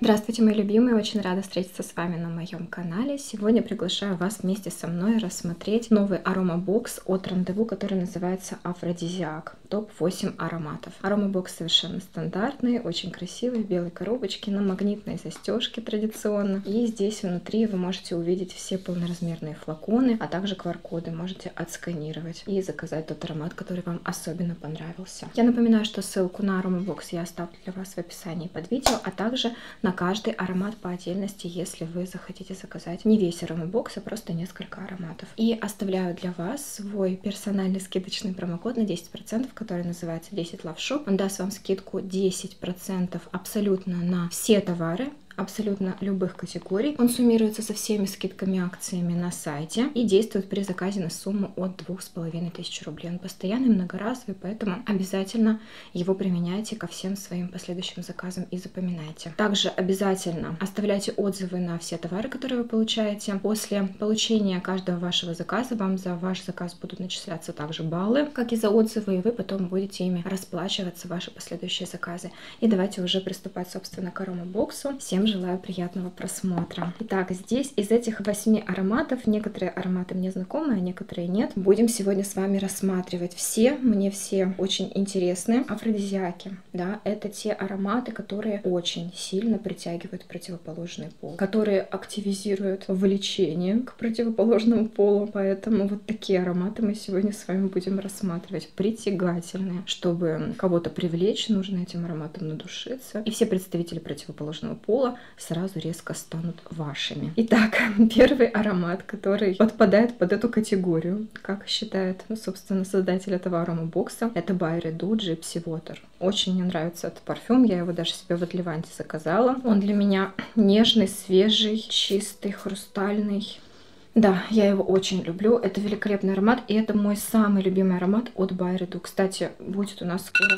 Здравствуйте, мои любимые! Очень рада встретиться с вами на моем канале. Сегодня приглашаю вас вместе со мной рассмотреть новый арома бокс от Рандеву, который называется Афродизиак. Топ-8 ароматов. Арома бокс совершенно стандартный, очень красивый, в белой коробочке, на магнитной застежке традиционно. И здесь внутри вы можете увидеть все полноразмерные флаконы, а также QR-коды можете отсканировать и заказать тот аромат, который вам особенно понравился. Я напоминаю, что ссылку на арома бокс я оставлю для вас в описании под видео, а также на каждый аромат по отдельности, если вы захотите заказать не весь аромабокс, а просто несколько ароматов. И оставляю для вас свой персональный скидочный промокод на 10%, который называется 10 LOVESHOP. Он даст вам скидку 10% абсолютно на все товары, абсолютно любых категорий. Он суммируется со всеми скидками и акциями на сайте и действует при заказе на сумму от 2500 рублей. Он постоянный, многоразовый, поэтому обязательно его применяйте ко всем своим последующим заказам и запоминайте. Также обязательно оставляйте отзывы на все товары, которые вы получаете. После получения каждого вашего заказа вам за ваш заказ будут начисляться также баллы, как и за отзывы, и вы потом будете ими расплачиваться, ваши последующие заказы. И давайте уже приступать, собственно, к арома боксу. Всем желаю приятного просмотра. Итак, здесь из этих 8 ароматов, некоторые ароматы мне знакомы, а некоторые нет. Будем сегодня с вами рассматривать все. Мне все очень интересны. Афродизиаки, да, это те ароматы, которые очень сильно притягивают противоположный пол, которые активизируют влечение к противоположному полу. Поэтому вот такие ароматы мы сегодня с вами будем рассматривать. Притягательные. Чтобы кого-то привлечь, нужно этим ароматом надушиться. И все представители противоположного пола сразу резко станут вашими. Итак, первый аромат, который подпадает под эту категорию, как считает, ну, собственно, создатель этого арома бокса, это BYREDO Gypsy Water. Очень мне нравится этот парфюм, я его даже себе в Атливанте заказала. Он для меня нежный, свежий, чистый, хрустальный. Да, я его очень люблю, это великолепный аромат, и это мой самый любимый аромат от BYREDO. Кстати, будет у нас скоро,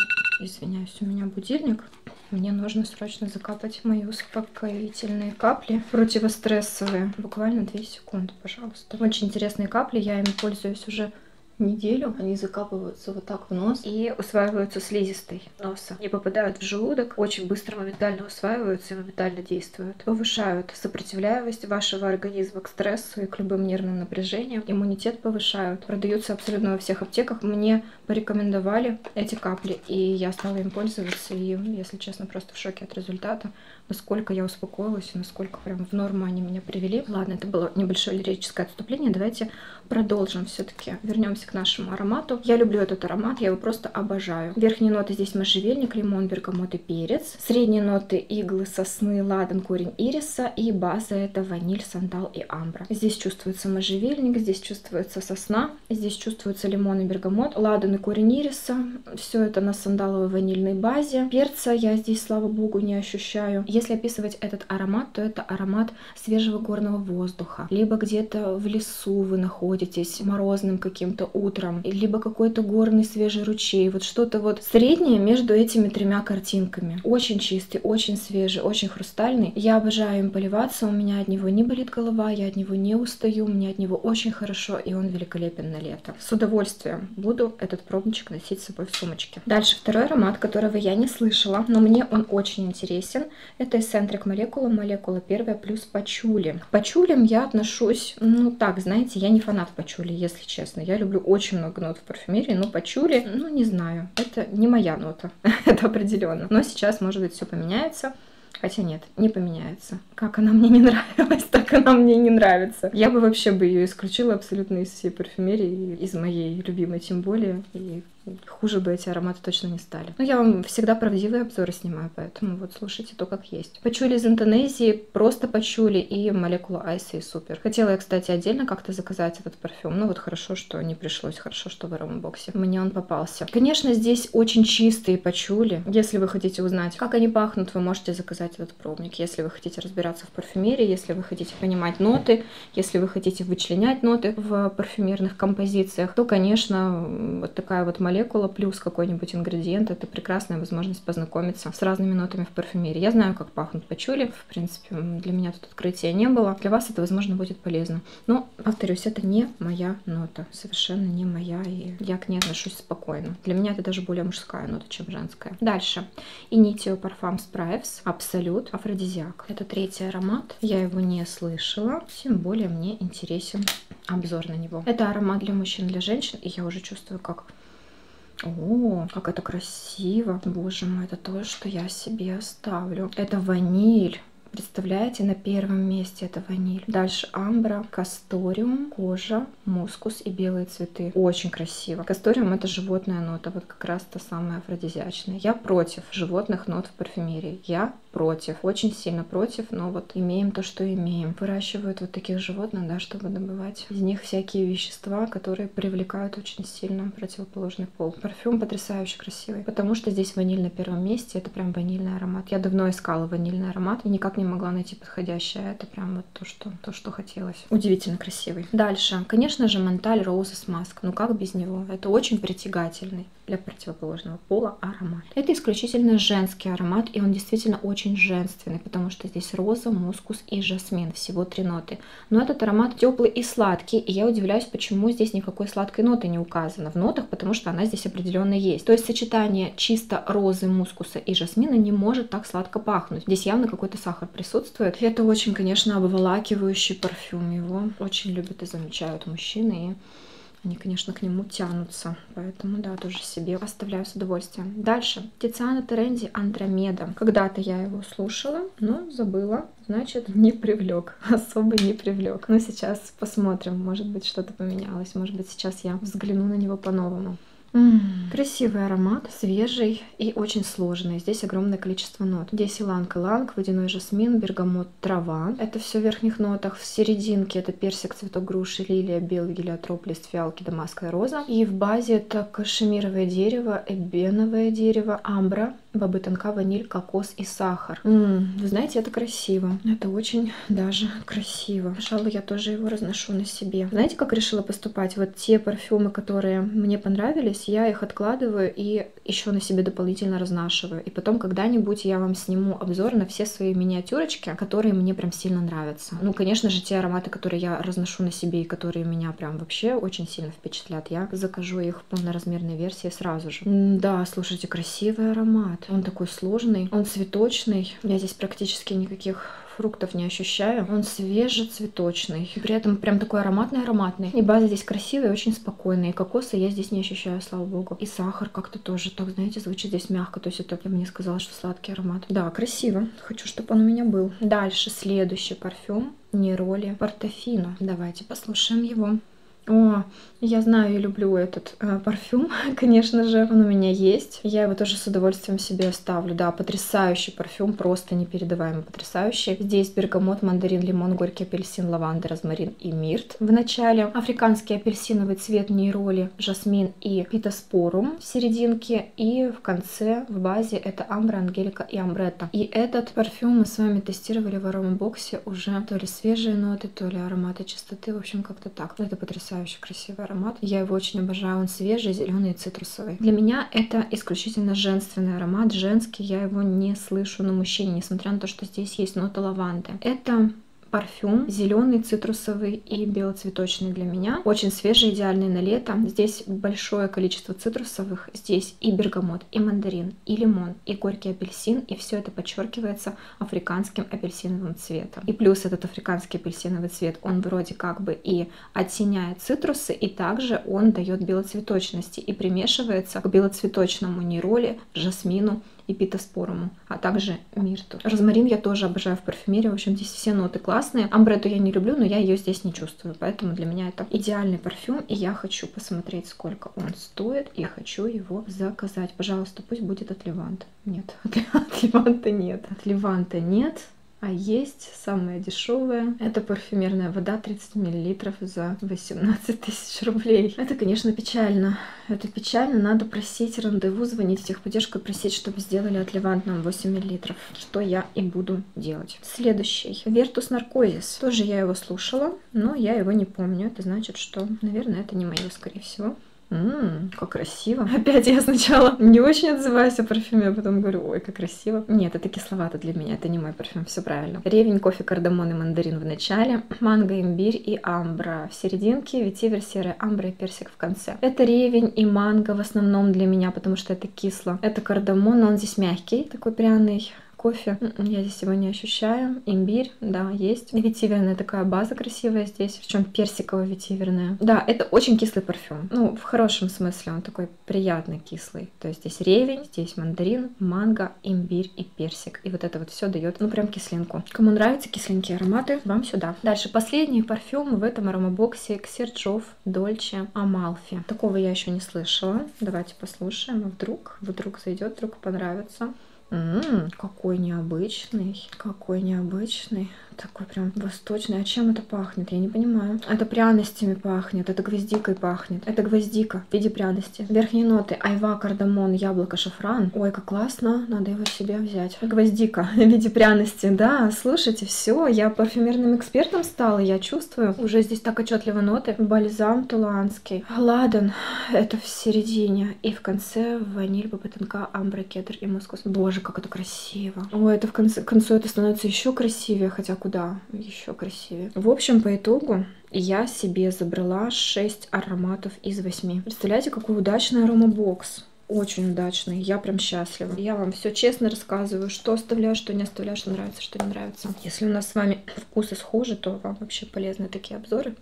извиняюсь, у меня будильник, мне нужно срочно закапать мои успокоительные капли, противострессовые, буквально 2 секунды, пожалуйста. Очень интересные капли, я ими пользуюсь уже неделю. Они закапываются вот так в нос и усваиваются слизистой носа. Не попадают в желудок, очень быстро моментально усваиваются и моментально действуют. Повышают сопротивляемость вашего организма к стрессу и к любым нервным напряжениям. Иммунитет повышают. Продаются абсолютно во всех аптеках. Мне порекомендовали эти капли, и я стала им пользоваться. И, если честно, просто в шоке от результата. Насколько я успокоилась и насколько прям в норму они меня привели. Ладно, это было небольшое лирическое отступление. Давайте продолжим все-таки. Вернемся к нашему аромату. Я люблю этот аромат, я его просто обожаю. Верхние ноты здесь можжевельник, лимон, бергамот и перец. Средние ноты иглы, сосны, ладан, корень ириса. И база это ваниль, сандал и амбра. Здесь чувствуется можжевельник, здесь чувствуется сосна, здесь чувствуется лимон и бергамот, ладан и корень ириса. Все это на сандаловой ванильной базе. Перца я здесь, слава богу, не ощущаю. Если описывать этот аромат, то это аромат свежего горного воздуха. Либо где-то в лесу вы находитесь морозным каким-то утром, либо какой-то горный свежий ручей, вот что-то вот среднее между этими тремя картинками. Очень чистый, очень свежий, очень хрустальный. Я обожаю им поливаться, у меня от него не болит голова, я от него не устаю, мне от него очень хорошо, и он великолепен на лето. С удовольствием буду этот пробничек носить с собой в сумочке. Дальше второй аромат, которого я не слышала, но мне он очень интересен. Это Escentric Molecules, молекула первая плюс пачули. К пачулям я отношусь, ну так, знаете, я не фанат пачули, если честно. Я люблю очень много нот в парфюмерии, но пачули, ну не знаю, это не моя нота, это определенно. Но сейчас, может быть, все поменяется. Хотя нет, не поменяется. Как она мне не нравилась, так она мне не нравится. Я бы вообще ее исключила абсолютно из всей парфюмерии, из моей любимой тем более. И хуже бы эти ароматы точно не стали. Но я вам всегда правдивые обзоры снимаю, поэтому вот слушайте то, как есть. Пачули из Индонезии, просто пачули и молекула айса и супер. Хотела я, кстати, отдельно как-то заказать этот парфюм, но вот хорошо, что не пришлось, хорошо, что в аромабоксе мне он попался. Конечно, здесь очень чистые пачули. Если вы хотите узнать, как они пахнут, вы можете заказать этот пробник. Если вы хотите разбираться в парфюмерии, если вы хотите понимать ноты, если вы хотите вычленять ноты в парфюмерных композициях, то, конечно, вот такая вот молекула молекула плюс какой-нибудь ингредиент, это прекрасная возможность познакомиться с разными нотами в парфюмерии. Я знаю, как пахнут пачули, в принципе, для меня тут открытия не было. Для вас это, возможно, будет полезно. Но, повторюсь, это не моя нота, совершенно не моя, и я к ней отношусь спокойно. Для меня это даже более мужская нота, чем женская. Дальше. Initio Parfums Privés Absolute Aphrodisiac. Это третий аромат, я его не слышала, тем более мне интересен обзор на него. Это аромат для мужчин, для женщин, и я уже чувствую, как... О, как это красиво! Боже мой, это то, что я себе оставлю. Это ваниль. Представляете, на первом месте это ваниль. Дальше амбра, касториум, кожа, мускус и белые цветы. Очень красиво. Касториум — это животная нота, вот как раз та самая афродизиачная. Я против животных нот в парфюмерии. Я против. Очень сильно против, но вот имеем то, что имеем. Выращивают вот таких животных, да, чтобы добывать из них всякие вещества, которые привлекают очень сильно противоположный пол. Парфюм потрясающе красивый, потому что здесь ваниль на первом месте. Это прям ванильный аромат. Я давно искала ванильный аромат и никак не могла найти подходящее. Это прям вот то, что хотелось. Удивительно красивый. Дальше, конечно же, Montale Rose's Musk. Ну как без него? Это очень притягательный для противоположного пола аромат. Это исключительно женский аромат, и он действительно очень женственный, потому что здесь роза, мускус и жасмин. Всего 3 ноты. Но этот аромат теплый и сладкий, и я удивляюсь, почему здесь никакой сладкой ноты не указано в нотах, потому что она здесь определенно есть. То есть сочетание чисто розы, мускуса и жасмина не может так сладко пахнуть. Здесь явно какой-то сахар присутствует. И это очень, конечно, обволакивающий парфюм. Его очень любят и замечают мужчины, и они, конечно, к нему тянутся, поэтому, да, тоже себе оставляю с удовольствием. Дальше. Тициана Терензи «Андромеда». Когда-то я его слушала, но забыла. Значит, не привлек. Особо не привлек. Но сейчас посмотрим. Может быть, что-то поменялось. Может быть, сейчас я взгляну на него по-новому. Красивый аромат, свежий и очень сложный. Здесь огромное количество нот. Здесь иланг-иланг, водяной жасмин, бергамот, трава. Это все в верхних нотах. В серединке это персик, цветок груши, лилия, белый гелиотроп, лист фиалки, дамасская роза. И в базе это кашемировое дерево, эбеновое дерево, амбра, бобы тонка, ваниль, кокос и сахар. Вы знаете, это красиво. Это очень даже красиво. Пожалуй, я тоже его разношу на себе. Знаете, как решила поступать? Вот те парфюмы, которые мне понравились, я их откладываю и еще на себе дополнительно разнашиваю. И потом когда-нибудь я вам сниму обзор на все свои миниатюрочки, которые мне прям сильно нравятся. Ну, конечно же, те ароматы, которые я разношу на себе и которые меня прям вообще очень сильно впечатлят, я закажу их в полноразмерной версии сразу же. Да, слушайте, красивый аромат. Он такой сложный, он цветочный. У меня здесь практически никаких фруктов не ощущаю. Он свежецветочный. При этом прям такой ароматный-ароматный. И база здесь красивая, очень спокойная. И кокосы я здесь не ощущаю, слава богу. И сахар как-то тоже, так, знаете, звучит здесь мягко. То есть это я бы не сказала, что сладкий аромат. Да, красиво. Хочу, чтобы он у меня был. Дальше следующий парфюм. Нероли Портофино. Давайте послушаем его. О, я знаю и люблю этот парфюм, конечно же, он у меня есть. Я его тоже с удовольствием себе оставлю. Да, потрясающий парфюм, просто непередаваемо потрясающий. Здесь бергамот, мандарин, лимон, горький апельсин, лаванда, розмарин и мирт. В начале африканский апельсиновый цвет, нейроли, жасмин и питоспорум в серединке. И в конце, в базе, это амбра, ангелика и амбретта. И этот парфюм мы с вами тестировали в арома боксе уже. То ли свежие ноты, то ли ароматы чистоты, в общем, как-то так. Это потрясающе. Красивый аромат. Я его очень обожаю. Он свежий, зеленый и цитрусовый. Для меня это исключительно женственный аромат. Женский, я его не слышу на мужчине, несмотря на то, что здесь есть нота лаванды. Это парфюм зеленый, цитрусовый и белоцветочный для меня. Очень свежий, идеальный на лето. Здесь большое количество цитрусовых. Здесь и бергамот, и мандарин, и лимон, и горький апельсин. И все это подчеркивается африканским апельсиновым цветом. И плюс этот африканский апельсиновый цвет, он вроде как бы и оттеняет цитрусы, и также он дает белоцветочности и примешивается к белоцветочному нероли, жасмину и питоспоруму, а также мирту. Розмарин я тоже обожаю в парфюмерии. В общем, здесь все ноты классные. Амбретту я не люблю, но я ее здесь не чувствую. Поэтому для меня это идеальный парфюм. И я хочу посмотреть, сколько он стоит. И хочу его заказать. Пожалуйста, пусть будет от Леванта. Нет, от Леванта нет. От Леванта нет. А есть самая дешевая. Это парфюмерная вода 30 мл за 18 тысяч рублей. Это, конечно, печально. Это печально. Надо просить Рандеву, звонить в техподдержку и просить, чтобы сделали от Левант нам 8 мл. Что я и буду делать. Следующий. Vertus Narcosis. Тоже я его слушала, но я его не помню. Это значит, что, наверное, это не мое, скорее всего. Как красиво. Опять я сначала не очень отзываюсь о парфюме, а потом говорю, ой, как красиво. Нет, это кисловато для меня, это не мой парфюм, все правильно. Ревень, кофе, кардамон и мандарин в начале, манго, имбирь и амбра в серединке, ветивер, серая амбра и персик в конце. Это ревень и манго в основном для меня, потому что это кисло. Это кардамон, но он здесь мягкий, такой пряный. Кофе я здесь его не ощущаю. Имбирь, да, есть. Ветиверная такая база красивая здесь, причем персиково-ветиверная. Да, это очень кислый парфюм. Ну, в хорошем смысле он такой приятно кислый. То есть здесь ревень, здесь мандарин, манго, имбирь и персик. И вот это вот все дает, ну, прям кислинку. Кому нравятся кисленькие ароматы, вам сюда. Дальше последний парфюм в этом аромабоксе. Xerjoff, Dolce Amalfi. Такого я еще не слышала. Давайте послушаем. Вдруг зайдет, вдруг понравится. Какой необычный, такой прям восточный. А чем это пахнет? Я не понимаю. Это пряностями пахнет, это гвоздикой пахнет. Это гвоздика в виде пряности. Верхние ноты: айва, кардамон, яблоко, шафран. Ой, как классно, надо его себе взять. Гвоздика в виде пряности, да, слушайте, все, я парфюмерным экспертом стала, я чувствую. Уже здесь так отчетливо ноты. Бальзам туланский, ладан, это в середине. И в конце ваниль, бабатынка, амбра, кедр и мускус. Боже, как это красиво. Ой, это в конце, к концу это становится еще красивее, хотя куда еще красивее. В общем, по итогу я себе забрала 6 ароматов из 8. Представляете, какой удачный аромабокс. Очень удачный, я прям счастлива. Я вам все честно рассказываю, что оставляю, что не оставляю, что нравится, что не нравится. Если у нас с вами вкусы схожи, то вам вообще полезны такие обзоры.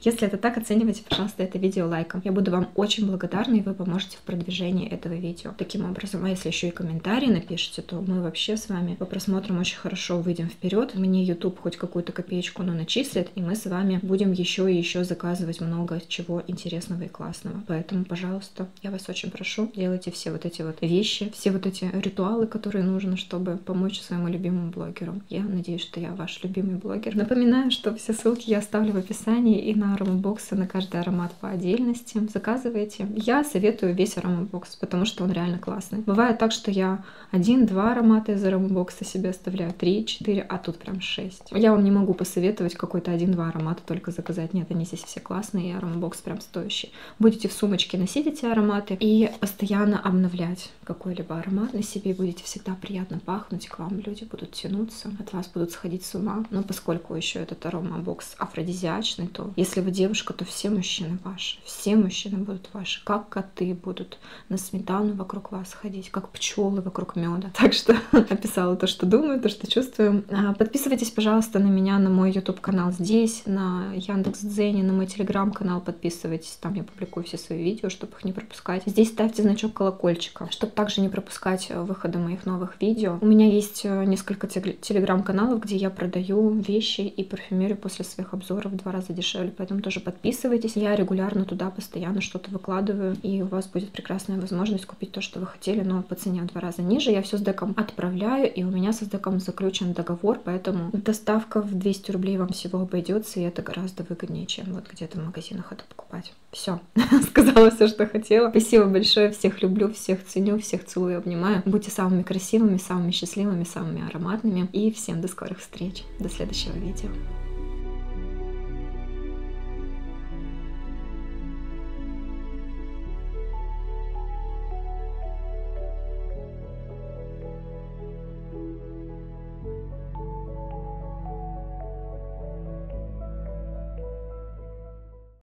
Если это так, оценивайте, пожалуйста, это видео лайком. Я буду вам очень благодарна, и вы поможете в продвижении этого видео. Таким образом, а если еще и комментарии напишите, то мы вообще с вами по просмотрам очень хорошо выйдем вперед. Мне YouTube хоть какую-то копеечку, но начислит, и мы с вами будем еще и еще заказывать много чего интересного и классного. Поэтому, пожалуйста, я вас очень прошу, делайте все вот эти вот вещи, все вот эти ритуалы, которые нужно, чтобы помочь своему любимому блогеру. Я надеюсь, что я ваш любимый блогер. Напоминаю, что все ссылки я оставлю в описании и на аромабоксы, на каждый аромат по отдельности. Заказывайте. Я советую весь аромабокс, потому что он реально классный. Бывает так, что я 1-2 аромата из аромабокса себе оставляю, 3-4, а тут прям 6. Я вам не могу посоветовать какой-то 1-2 аромата только заказать. Нет, они здесь все классные, и аромабокс прям стоящий. Будете в сумочке носить эти ароматы и постоянно обновлять какой-либо аромат на себе, будете всегда приятно пахнуть, к вам люди будут тянуться, от вас будут сходить с ума. Но поскольку еще этот аромабокс афродизиачный, то если вы девушка, то все мужчины ваши, все мужчины будут ваши, как коты будут на сметану вокруг вас ходить, как пчелы вокруг меда. Так что описала то, что думаю, то, что чувствую. Подписывайтесь, пожалуйста, на меня, на мой YouTube канал здесь, на Яндекс.Дзене, на мой Телеграм-канал подписывайтесь, там я публикую все свои видео, чтобы их не пропускать. Здесь ставьте значок колокольчика, чтобы также не пропускать выхода моих новых видео. У меня есть несколько телеграм-каналов, где я продаю вещи и парфюмерию после своих обзоров в 2 раза дешевле, поэтому тоже подписывайтесь. Я регулярно туда постоянно что-то выкладываю, и у вас будет прекрасная возможность купить то, что вы хотели, но по цене в 2 раза ниже. Я все с ДЭКом отправляю, и у меня с ДЭКом заключен договор, поэтому доставка в 200 рублей вам всего обойдется, и это гораздо выгоднее, чем вот где-то в магазинах это покупать. Все, сказала все, что хотела. Спасибо большое, всех люблю, всех ценю, всех целую и обнимаю. Будьте самыми красивыми, самыми счастливыми, самыми ароматными. И всем до скорых встреч. До следующего видео.